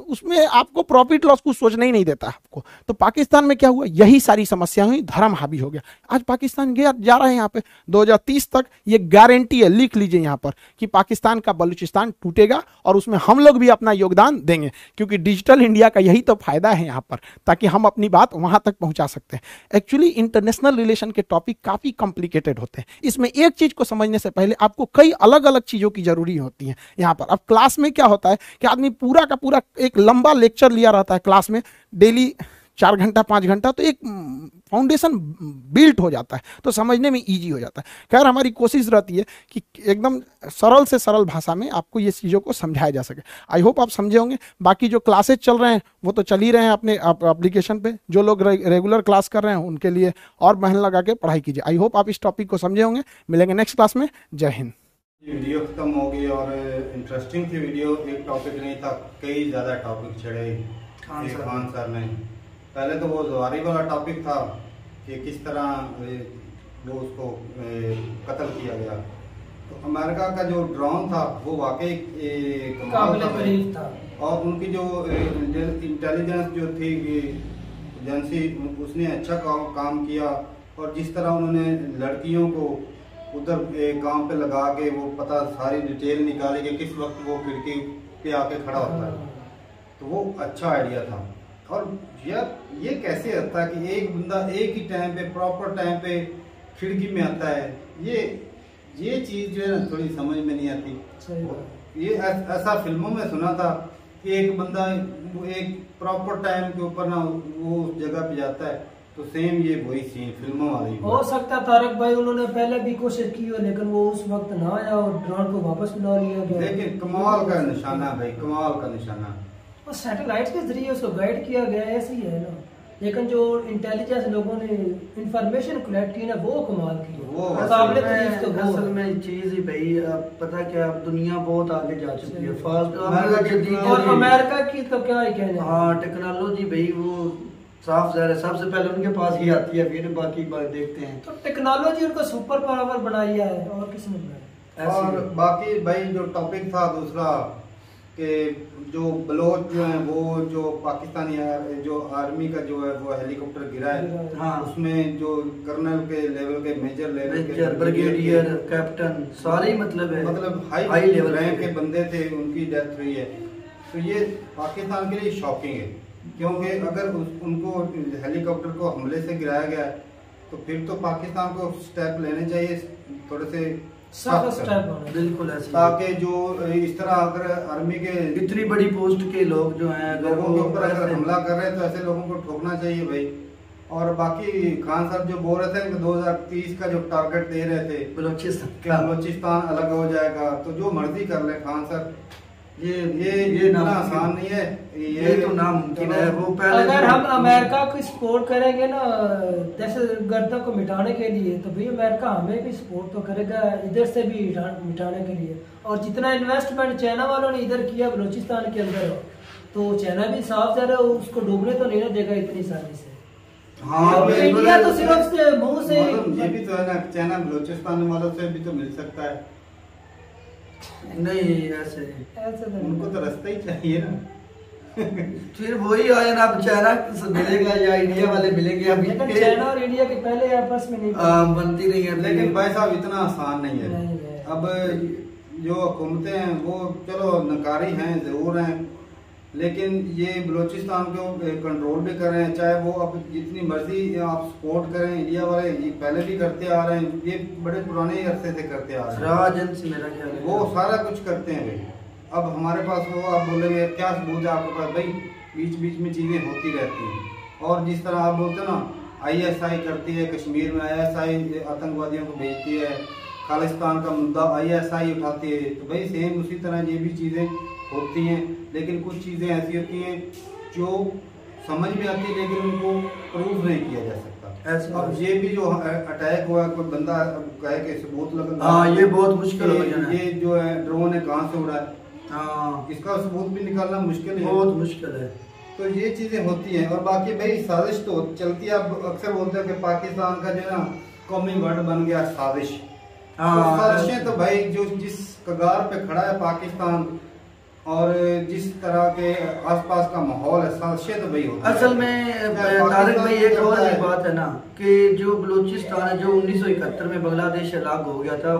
उसमें आपको प्रॉफिट लॉस कुछ सोचना ही नहीं देता आपको। तो पाकिस्तान में क्या हुआ, यही सारी समस्याएं हुई, धर्म हावी हो गया। आज पाकिस्तान गया जा रहा है यहाँ पे दो हज़ार तीस तक, ये गारंटी है, लिख लीजिए यहाँ पर कि पाकिस्तान का बलूचिस्तान टूटेगा और उसमें हम लोग भी अपना योगदान देंगे, क्योंकि डिजिटल इंडिया का यही तो फायदा है यहाँ पर, ताकि हम अपनी बात वहाँ तक पहुँचा सकते हैं। एक्चुअली इंटरनेशनल रिलेशन के टॉपिक काफ़ी कॉम्प्लिकेटेड होते हैं, इसमें एक चीज़ को समझने से पहले आपको कई अलग अलग चीज़ों की जरूरी होती है यहाँ पर। अब क्लास में क्या होता है कि आदमी पूरा का पूरा एक लंबा लेक्चर लिया रहता है क्लास में, डेली चार घंटा पाँच घंटा, तो एक फाउंडेशन बिल्ट हो जाता है, तो समझने में इजी हो जाता है। खैर हमारी कोशिश रहती है कि एकदम सरल से सरल भाषा में आपको ये चीज़ों को समझाया जा सके। आई होप आप समझे होंगे। बाकी जो क्लासेज चल रहे हैं वो तो चल ही रहे हैं अपने एप्लीकेशन पे, जो लोग रे, रेगुलर क्लास कर रहे हैं उनके लिए और मेहनत लगा के पढ़ाई कीजिए। आई होप आप इस टॉपिक को समझे होंगे। मिलेंगे नेक्स्ट क्लास में, जय हिंद। वीडियो खत्म हो गई और इंटरेस्टिंग थी वीडियो, एक टॉपिक नहीं था, कई ज़्यादा टॉपिक छेड़े खान सर खान सर ने। पहले तो वो ज़वारी वाला टॉपिक था कि किस तरह वो उसको कत्ल किया गया, तो अमेरिका का जो ड्रोन था वो वाकई काबिल तारीफ था, और उनकी जो इंटेलिजेंस जो थी एजेंसी उसने अच्छा काम किया, और जिस तरह उन्होंने लड़कियों को उधर एक गांव पे लगा के वो पता सारी डिटेल निकाले कि किस वक्त वो खिड़की पे आके खड़ा होता है, तो वो अच्छा आइडिया था। और यार ये कैसे होता है कि एक बंदा एक ही टाइम पे प्रॉपर टाइम पे खिड़की में आता है, ये ये चीज़ जो है ना थोड़ी समझ में नहीं आती। ये ऐसा फिल्मों में सुना था कि एक बंदा एक प्रॉपर टाइम के ऊपर ना वो जगह पे जाता है, तो सेम ये वही सीन फिल्मों वाली हो सकता। तारक भाई उन्होंने पहले भी कोशिश की हो, लेकिन वो उस वक्त ना आया और ड्रोन को वापस बुला लिया गया। लेकिन कमाल का निशाना भाई, कमाल का निशाना, और सैटेलाइट के जरिए उसको गाइड किया गया, ऐसे ही है ना। लेकिन जो इंटेलिजेंस लोगों ने इंफॉर्मेशन कलेक्ट की ना, वो कमाल की, वो असल में चीज ही भाई। पता क्या, दुनिया बहुत आगे जा चुकी है, फास्ट, और अमेरिका की तो क्या है, हाँ टेक्नोलॉजी भाई वो साफ जाहिर है, सबसे पहले उनके पास ही आती है, फिर बाकी बात देखते हैं। तो टेक्नोलॉजी उनको सुपर पावर बनाई है, और किसने बनाया। और बाकी भाई जो टॉपिक था दूसरा कि जो बलोच जो है वो जो पाकिस्तानी जो आर्मी का जो है वो हेलीकॉप्टर गिरा है, हाँ, उसमें जो कर्नल के लेवल के मेजर लेवल के ब्रिगेडियर कैप्टन सारे मतलब है मतलब हाई लेवल रैंक के बंदे थे, उनकी डेथ हुई है। तो ये पाकिस्तान के लिए शॉकिंग है, क्योंकि अगर उनको हेलीकॉप्टर को हमले से गिराया गया तो फिर तो पाकिस्तान को स्टेप लेने चाहिए थोड़े से सख्त स्टेप, बिल्कुल ऐसे, ताकि जो इस तरह अगर आर्मी के इतनी बड़ी पोस्ट के लोग जो हैं लोगों के ऊपर अगर हमला कर रहे हैं तो ऐसे लोगों को ठोकना चाहिए भाई। और बाकी खान साहब जो बोल रहे थे दो हज़ार तीस का जो टारगेट दे रहे थे बलूचिस्तान, बलूचिस्तान अलग हो जाएगा, तो जो मर्जी कर ले खान साहब, ये ये ये ना आसान नहीं है, ये, ये तो नामुमकिन है। वो पहले अगर हम अमेरिका को सपोर्ट करेंगे ना दहशतगर्दों को मिटाने के लिए, तो भाई अमेरिका हमें भी सपोर्ट तो करेगा इधर से भी मिटाने के लिए। और जितना इन्वेस्टमेंट चाइना वालों ने इधर किया बलूचिस्तान के अंदर, तो चाइना भी साफ जरा उसको डूबने तो नहीं ना देगा इतनी सारी से। हाँ इंडिया तो सिर्फ मुँह से, ये भी तो है ना, चाइना बलूचिस्तान वालों से भी तो मिल सकता है। नहीं ऐसे ऐसे उनको तो रास्ता ही चाहिए ना। फिर वही आया ना, अब चाइना मिलेगा या इंडिया वाले मिलेंगे, अब चाइना और इंडिया के पहले आपस में नहीं बनती नहीं है। लेकिन भाई साहब इतना आसान नहीं है, नहीं है। अब जो हुकूमतें हैं वो चलो नकारी हैं जरूर हैं, लेकिन ये बलूचिस्तान को कंट्रोल भी कर रहे हैं, चाहे वो अब जितनी मर्जी आप सपोर्ट करें। इंडिया वाले ये पहले भी करते आ रहे हैं, ये बड़े पुराने अरसे से करते आ रहे हैं, वो सारा कुछ करते हैं भाई। अब हमारे पास वो आप बोलेंगे क्या सबूत है आपके पास भाई, बीच बीच में चीज़ें होती रहती हैं। और जिस तरह आप बोलते ना आई एस आई करती है कश्मीर में, आई एस आई आतंकवादियों को भेजती है, खालिस्तान का मुद्दा आई एस आई उठाती है, तो भाई सेम उसी तरह ये भी चीज़ें होती हैं। लेकिन कुछ चीज़ें ऐसी होती हैं जो समझ में आती है, लेकिन उनको प्रूव नहीं किया जा सकता। अब ये भी जो अटैक हुआ, कोई बंदा कहे कि सबूत लगा, हाँ ये बहुत मुश्किल हो जाना, ये जो है ड्रोन है कहाँ से उड़ा है, हाँ इसका सबूत भी निकालना मुश्किल है, बहुत मुश्किल है। तो ये चीज़ें होती हैं। और बाकी भाई साजिश तो चलती है, आप अक्सर बोलते हैं कि पाकिस्तान का जो है ना कॉमन वर्ड बन गया साजिश, साजिशें तो भाई जो जिस कगार पे खड़ा है पाकिस्तान, और जिस तरह के आसपास का माहौल है तो वही होता है। असल में तारिक भाई एक और एक बात है ना कि जो बलूचिस्तान है जो उन्नीस सौ इकहत्तर में बांग्लादेश हलाक हो गया था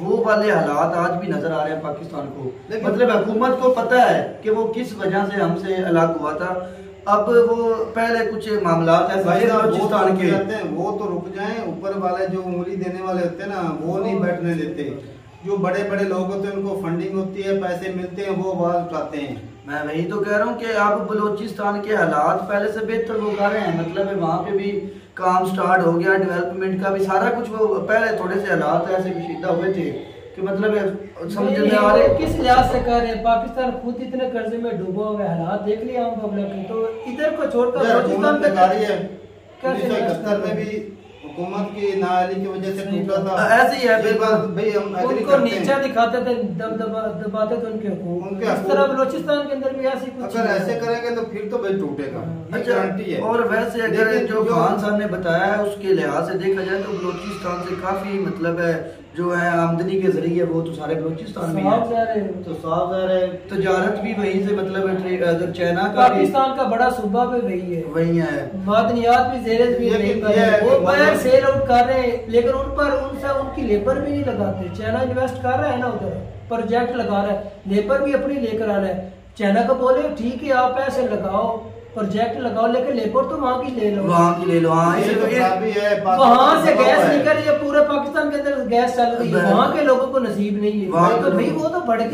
वो वाले हालात आज भी नजर आ रहे हैं पाकिस्तान को। मतलब हुकूमत को पता है कि वो किस वजह से हमसे हलाक हुआ था। अब वो पहले कुछ मामला बलूचिस्तान के रहते हैं वो तो रुक जाए, ऊपर वाले जो उंगली देने वाले होते हैं ना वो नहीं बैठने देते। जो बड़े बड़े लोग होते हैं उनको फंडिंग होती है, पैसे मिलते हैं, वो आवाज उठाते हैं। मैं वही तो कह रहा हूँ कि आप बलूचिस्तान के हालात पहले से बेहतर हो रहे हैं। मतलब है वहाँ पे भी काम स्टार्ट हो गया, डेवलपमेंट का भी सारा कुछ। वो पहले थोड़े से हालात ऐसे पेचीदा हुए थे कि मतलब समझ में आ रहे किस लिहाज से कर रहे हैं। पाकिस्तान खुद इतने कर्जे में डूबा हुआ है, हालात देख लिया हम पब्लिक ने, तो इधर को छोड़कर बलूचिस्तान पे गाड़ी है। उन्नीस सौ इकहत्तर में भी हुकूमत की नाअहली की वजह से टूटा था। ऐसे ही है भाई, हम उनको नीचा दिखाते थे, दब दबा दबाते थे उनके उनके इस तरह बलूचिस्तान के अंदर भी ऐसी कुछ अगर ऐसे करेंगे तो फिर तो भाई टूटेगा, ये गारंटी है। और वैसे अगर जो खान साहब ने बताया है उसके लिहाज से देखा जाए तो बलूचिस्तान से काफी मतलब है जो है आमदनी के जरिए वो तो सारे बलूचिस्तान में है, तो साफ जाहिर है तजारत भी वहीं से मतलब चाइना का पाकिस्तान का बड़ा सूबा भी वही है वही है मादनियात भी जेरेज भी वो बाहर सेल आउट कर रहे हैं लेकिन उन पर उनसे उनकी लेबर भी नहीं लगाते। चाइना इन्वेस्ट कर रहा है ना उधर, प्रोजेक्ट लगा रहा है, लेबर भी अपनी लेकर आ रहा है। चाइना को बोले ठीक है आप पैसे लगाओ, प्रोजेक्ट लगाओ, लेकिन लेबर तो वहाँ की ले लो वहाँ की ले लो हाँ वहाँ से गैस निकल ये पूरे पाकिस्तान के अंदर गैस चल रही है, वहाँ के लोगों को नसीब नहीं है। तो भाई वो तो बढ़ गई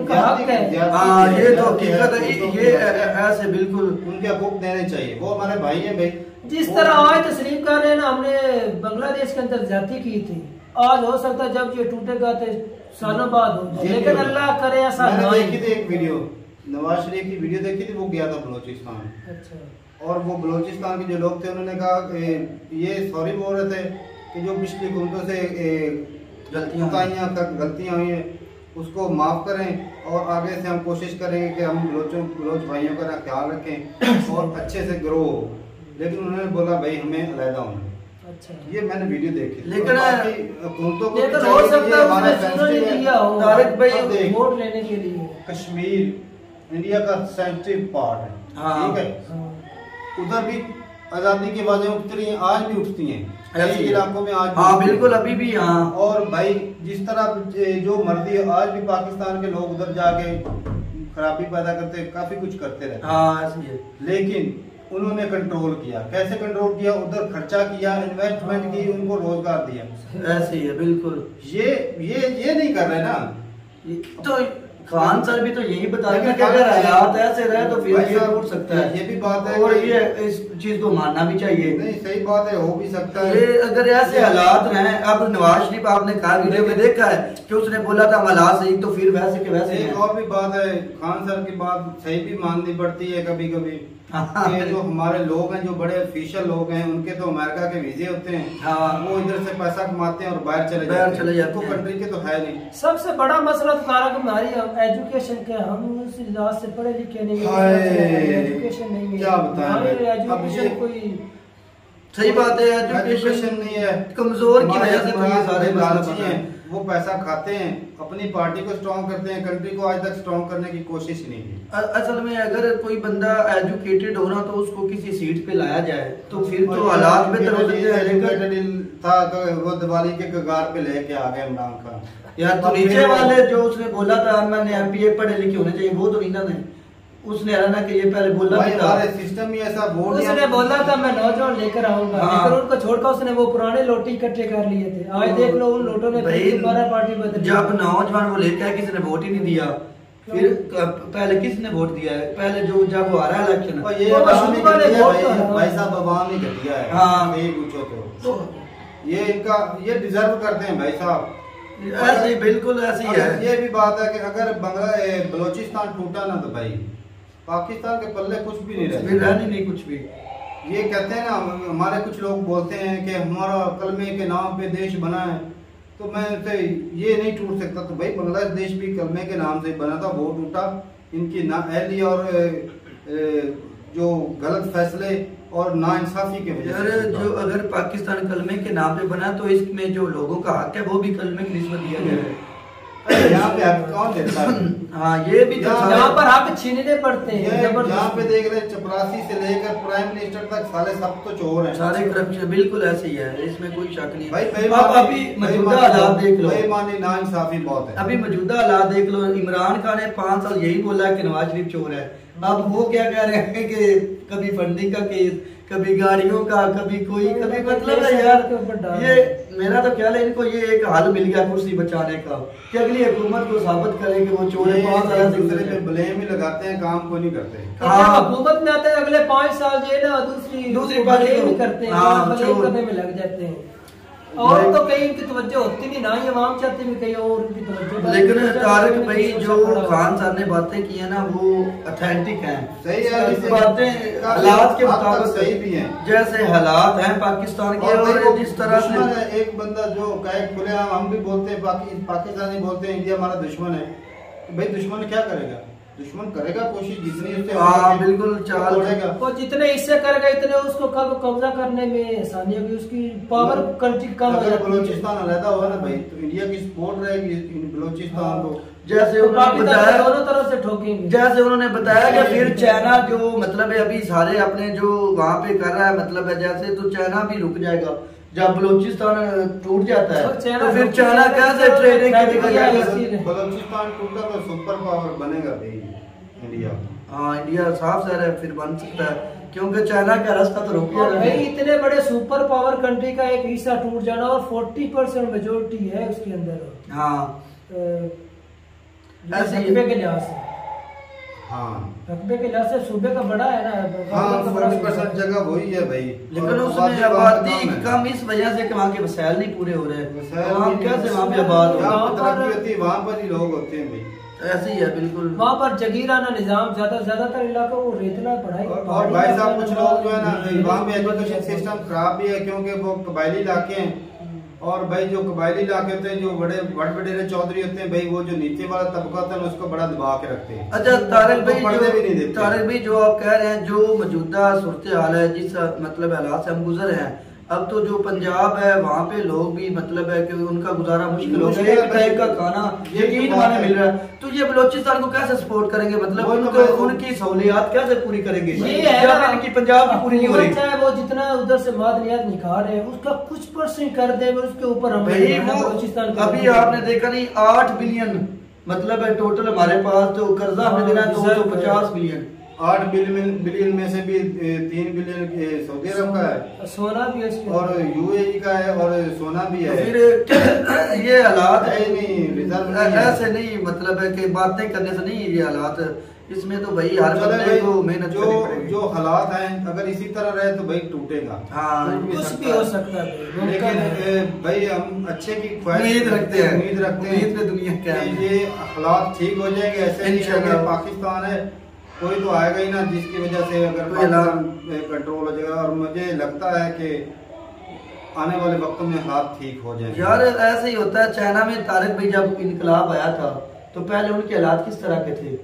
उनका हक है। ये तो हकीकत है, ये ऐसे बिल्कुल उनके हकूक देने चाहिए, वो हमारे भाई है भाई। जिस तरह आज तस्लीम कर रहे हैं ना, हमने बांग्लादेश के अंदर ज्यादती की थी, आज हो सकता है जब ये टूटेगा तो सालों बाद हो, लेकिन अल्लाह करे ऐसा। एक वीडियो नवाज शरीफ की वीडियो देखी थी, वो गया था बलूचिस्तान। अच्छा। और वो बलूचिस्तान के जो लोग थे उन्होंने कहा ये सॉरी बोल रहे थे कि जो पिछली हुकूमतों से गलतियाँ गलतियाँ हुई हैं उसको माफ़ करें और आगे से हम कोशिश करेंगे कि हम बलोचों बलोच भाइयों का ख्याल रखें और अच्छे से ग्रो हो। लेकिन उन्होंने बोला भाई हमें अलहदा होना। अच्छा। ये मैंने वीडियो देखी लेकिन वोट लेने के लिए कश्मीर इंडिया का सेंसिटिव पार्ट है, ठीक है। उधर भी आजादी की आवाजें उठती हैं, आज भी उठती हैं इलाकों में आज हाँ बिल्कुल अभी भी हाँ। और भाई जिस तरह जो मर्जी आज भी पाकिस्तान के लोग उधर जाके खराबी पैदा करते काफी कुछ करते रहते हाँ ऐसी है। लेकिन उन्होंने कंट्रोल किया, कैसे कंट्रोल किया, उधर खर्चा किया, इन्वेस्टमेंट की, उनको रोजगार दिया, ऐसे है बिल्कुल। ये ये ये नहीं कर रहे ना, तो खान सर भी तो यही बता रहे कि अगर हालात ऐसे रहे तो फिर ये उठ सकता है। ये भी बात है और ये इस चीज को मानना भी चाहिए। नहीं सही बात है, हो भी सकता है ये अगर ऐसे हालात रहे। अब नवाज शरीफ आपने कहा वीडियो में देखा है कि उसने बोला था हालात सही तो फिर वैसे के वैसे। एक और भी बात है, खान सर की बात सही भी माननी पड़ती है कभी कभी। ये जो हमारे लोग हैं जो बड़े ऑफिशियल लोग हैं उनके तो अमेरिका के वीजे होते हैं, वो इधर से पैसा कमाते हैं और बाहर चले बाहर चले जाते हैं, कंट्री के तो है नहीं। सबसे बड़ा मसला तो हमारी एजुकेशन का, हम उस लिहाज से पढ़े लिखे नहीं एजुकेशन नहीं है, क्या बताएं कोई सही बात है एजुकेशन नहीं है। कमजोर की वजह से बहुत सारे लालची हैं, वो पैसा खाते हैं, अपनी पार्टी को स्ट्रॉन्ग करते हैं, कंट्री को आज तक स्ट्रॉन्ग करने की कोशिश नहीं है। असल में अगर कोई बंदा एजुकेटेड होना तो उसको किसी सीट पे लाया जाए तो फिर तो हालात बेहतर हो जाते हैं। था तो वो दिवाली के कगार पे लेके आ गए इमरान खान यार। तो नीचे वाले जो उसने बोला था मैंने एम पी ए पढ़े लिखे होने चाहिए वो तो रीजन है, उसने ना कि ये पहले बोला था सिस्टम ही ऐसा बोल उसने बोला था मैं नौजवान लेकर आऊंगा हाँ। लेकिन उनको छोड़कर उसने वो पुराने लोटे इकट्ठे कर लिए थे, आज देख लो उन लोटों ने दोबारा पार्टी बदली। जब नौजवान वो लेके आए किसी ने वोट ही नहीं दिया, फिर पहले किसने वोट दिया है, पहले जो जब वो आ रहा है इलेक्शन और ये भाई साहब आवाम ही घटिया है हाँ यही पूछो तो ये इनका ये डिजर्व करते हैं भाई साहब ऐसे बिल्कुल ऐसे ही है। ये भी बात है कि अगर बंगला बलूचिस्तान टूटा ना तो भाई पाकिस्तान के पल्ले कुछ भी नहीं रहता, रहनी नहीं कुछ भी। ये कहते हैं ना हमारे कुछ लोग बोलते हैं कि हमारा कलमे के नाम पे देश बना है तो मैं उनसे ये नहीं टूट सकता। तो भाई बांग्लादेश भी कलमे के नाम से बना था, वो टूटा इनकी नाअहली और ए, ए, जो गलत फैसले और नाइंसाफी के वजह से। जो अगर पाकिस्तान कलमे के नाम पे बना तो इसमें जो लोगों का हक है वो भी कलमे की निस्बत दिया गया है। यहाँ पे हक कौन देता है हाँ ये भी यहाँ पर हक छीनने पड़ते हैं। यहाँ पे देख रहे हैं चपरासी से लेकर प्राइम मिनिस्टर तक साले सब तो चोर हैं, सारे करप्शन। बिल्कुल ऐसे ही है, इसमें कोई शक नहीं। भाई आप अभी मौजूदा हालात देख लो, बेईमानी नाइंसाफी बहुत है। अभी मौजूदा हालात देख लो, इमरान खान ने पाँच साल यही बोला है कि नवाज शरीफ चोर है। अब वो क्या कह रहे हैं कि कभी फंडिंग का केस, कभी गाड़ियों का, कभी कोई, कभी मतलब है यार। ये मेरा तो ख्याल है इनको ये एक हाल मिल गया कुर्सी बचाने का कि अगली हुकूमत को साबित करें कि वो चोर है। दूसरे पे ब्लेम ही लगाते हैं, काम को नहीं करते। हुकूमत में आते हैं अगले पाँच साल ये ना दूसरी दूसरी पार्टी को करते हैं, में लग जाते हैं। और तो कहीं इनकी तवज्जो होती भी ना, ये आवाम चाहते भी कहीं और इनकी तवज्जो। लेकिन तारिक भाई जो खान साहब ने बातें की है ना वो अथेंटिक हैं, सही है। बातें हालात के मुताबिक सही भी हैं, जैसे हालात हैं पाकिस्तान के। और जिस तरह से एक बंदा जो कहे खुलेआम हम भी बोलते हैं, पाकिस्तानी बोलते हैं इंडिया हमारा दुश्मन है, भाई दुश्मन क्या करेगा? दुश्मन करेगा कोशिश जितनी उससे। हाँ बिल्कुल, चाल बढ़ेगा वो जितने इससे करेगा इतने उसको कब कब्जा करने में आसानी होगी, उसकी पावर कंट्री कम। अगर बलोचिस्तान अलहदा हुआ ना भाई तो इंडिया की सपोर्ट रहेगी बलोचिस्तान को। जैसे उन्होंने बताया दोनों तरफ से ठोकेंगे, जैसे उन्होंने बताया कि फिर चाइना जो मतलब है अभी सारे अपने जो वहाँ पे कर रहा है मतलब है जैसे, तो चाइना भी रुक जाएगा। जब बलोचिस्तान टूट जाता है तो फिर चाइना कैसे ट्रेडिंग करेगा? बलोचिस्तान टूटा तो सुपर पावर बनेगा भाई इंडिया। हाँ इंडिया साफ साफ है फिर बन सकता है, क्योंकि चाइना का रास्ता तो रुक गया भाई। इतने बड़े सुपर पावर कंट्री का एक हिस्सा टूट जाना और चालीस परसेंट मेजोरिटी है उसके अंदर। हाँ रकबे के लिहाज से, हाँ रकबे के लिहाज से सूबे का बड़ा है ना। हाँ चालीस परसेंट जगह वही है भाई, लेकिन उसमें आबादी कम इस वजह से वहाँ के वसाइल नहीं पूरे हो रहे। कैसे वहाँ पे आबादी वहाँ पर ही लोग होते हैं भाई, ऐसे ही है बिल्कुल। वहाँ पर जगीराना निजाम ज्यादा ज्यादातर इलाका वो रेतला पड़ा है। और, और भाई साहब कुछ लोग जो है ना वहाँ पे एजुकेशन सिस्टम खराब भी है, क्योंकि वो कबायली इलाके हैं। और भाई जो कबायली इलाके होते हैं, जो बड़े बड़ बड़े चौधरी होते हैं भाई, वो जो नीचे वाला तबका होता है उसको बड़ा दबा के रखते हैं। अच्छा तारिक भाई, पढ़ने भी नहीं देते। तारिक भाई जो आप कह रहे हैं जो मौजूदा सूरत हाल है, जिस मतलब हालात से हम गुजर रहे हैं, अब तो जो पंजाब है वहाँ पे लोग भी मतलब है कि उनका गुजारा मुश्किल हो गया, एक टाइम का खाना यकीन माने मिल रहा है। तो ये बलोचिस्तान को कैसे सपोर्ट करेंगे? मतलब उनको उनकी सहूलियात कैसे पूरी करेंगे? ये है पंजाब पूरी नहीं हो रही, चाहे वो जितना उधर से मादनियात निकाल रहे हैं उसका कुछ परसेंट कर दे उसके ऊपर। अभी आपने देखा नहीं आठ बिलियन मतलब है टोटल हमारे पास तो कर्जा हमें देना है दो सौ पचास बिलियन आठ बिलियन बिलियन में से भी तीन बिलियन सऊदी अरब का है, सोना भी है और यूएई का है और सोना भी है। फिर ये हालात है नहीं, रिजर्व ऐसे नहीं मतलब है कि बातें करने से नहीं ये हालात। इसमें तो भाई हर बंदे को मेहनत जो जो हालात हैं अगर इसी तरह रहे तो भाई टूटेगा। हाँ कुछ भी हो सकता है, लेकिन भाई हम अच्छे की उम्मीद रखते हैं, उम्मीद रखते हैं उम्मीद में दुनिया क्या ये हालात ठीक हो जाएंगे। ऐसे पाकिस्तान है कोई तो आएगा ही ना, जिसकी वजह से अगर कंट्रोल हो जाएगा। और मुझे लगता है कि आने वाले वक्त में हाथ ठीक हो जाएंगे। यार ऐसे ही होता है, चाइना में तारिक भाई जब इनकलाब आया था तो पहले उनके हालात किस तरह के थे?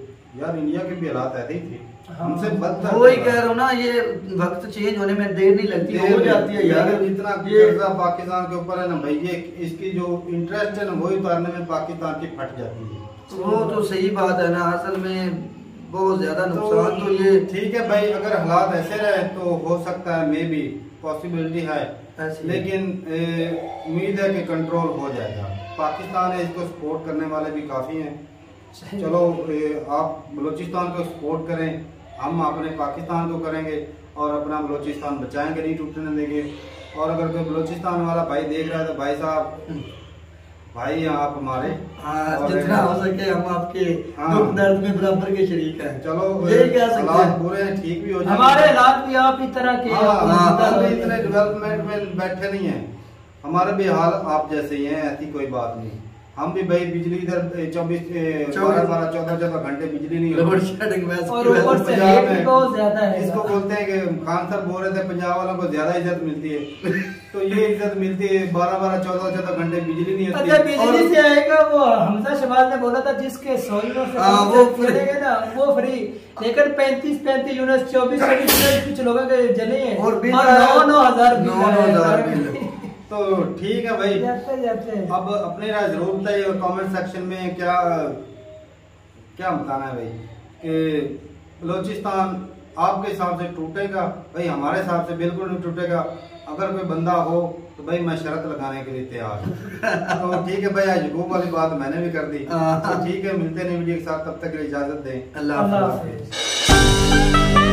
यार इंडिया के भी हालात ऐसे ही थे, हमसे बदतर। वही कह रहा हूँ ना, ये वक्त चेंज होने में देर नहीं लगती, हो जाती है यार। इतना कर्जा पाकिस्तान के ऊपर है ना भाई, ये इसकी जो इंटरेस्ट है ना वही उतारने में पाकिस्तान की फट जाती है। वो तो सही बात है ना, असल में बहुत ज्यादा नुकसान। तो, तो ये ठीक है भाई, अगर हालात ऐसे रहे तो हो सकता है मे बी पॉसिबिलिटी है, लेकिन उम्मीद है कि कंट्रोल हो जाएगा। पाकिस्तान है, इसको सपोर्ट करने वाले भी काफ़ी हैं। चलो ए, आप बलूचिस्तान को सपोर्ट करें, हम अपने पाकिस्तान को करेंगे और अपना बलूचिस्तान बचाएंगे, नहीं टूटने देंगे। और अगर कोई बलूचिस्तान वाला भाई देख रहा है तो भाई साहब भाई आप हमारे जितना हो सके हम आपके दुख दर्द में बराबर के शरीक हैं। चलो ये क्या हालात बुरे हैं, ठीक भी हो जाए, हमारे हालात भी आप ही तरह के। हम भी इतने डेवलपमेंट में बैठे नहीं हैं, हमारे भी हाल आप जैसे ही हैं, ऐसी कोई बात नहीं। हम भी भाई बिजली इधर चौबीस बारह बारह चौदह चौदह घंटे बिजली नहीं है। इसको बोलते हैं कि खान साहब बोल रहे थे पंजाब वालों को ज्यादा इज्जत मिलती है, तो ये इज्जत मिलती है बारह बारह चौदह चौदह घंटे बिजली नहीं होती। अच्छा बिजली से आएगा वो हमजा शबाज ने बोला था जिसके सोलह से ना वो फ्री, लेकिन पैंतीस पैंतीस यूनिट चौबीस चौबीस कुछ लोगों के जले नौ नौ हजार नौ नौ हजार तो ठीक है भाई। जाते जाते अब अपने राय जरूर बताइए कमेंट सेक्शन में, क्या क्या बताना है भाई कि बलूचिस्तान आपके हिसाब से टूटेगा? भाई हमारे हिसाब से बिल्कुल नहीं टूटेगा। अगर कोई बंदा हो तो भाई मैं शर्त लगाने के लिए तैयार हूँ। तो ठीक है भाई, अजूब वाली बात मैंने भी कर दी। तो ठीक है, मिलते हैं वीडियो के साथ, तब तक के लिए इजाजत दें। अल्लाह हाफिज़।